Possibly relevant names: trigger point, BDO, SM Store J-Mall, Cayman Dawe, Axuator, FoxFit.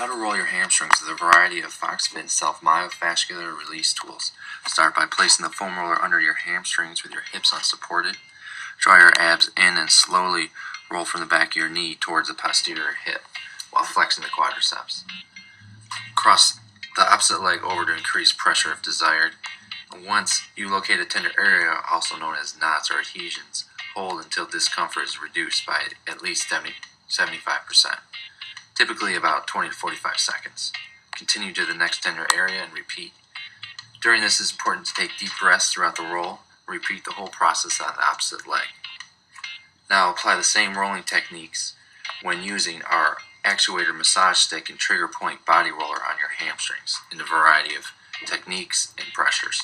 How to roll your hamstrings with a variety of FoxFit self-myofascicular release tools. Start by placing the foam roller under your hamstrings with your hips unsupported. Draw your abs in and slowly roll from the back of your knee towards the posterior hip while flexing the quadriceps. Cross the opposite leg over to increase pressure if desired. Once you locate a tender area, also known as knots or adhesions, hold until discomfort is reduced by at least 75%. Typically about 20 to 45 seconds. Continue to the next tender area and repeat. During this, it's important to take deep breaths throughout the roll. Repeat the whole process on the opposite leg. Now apply the same rolling techniques when using our actuator massage stick and trigger point body roller on your hamstrings in a variety of techniques and pressures.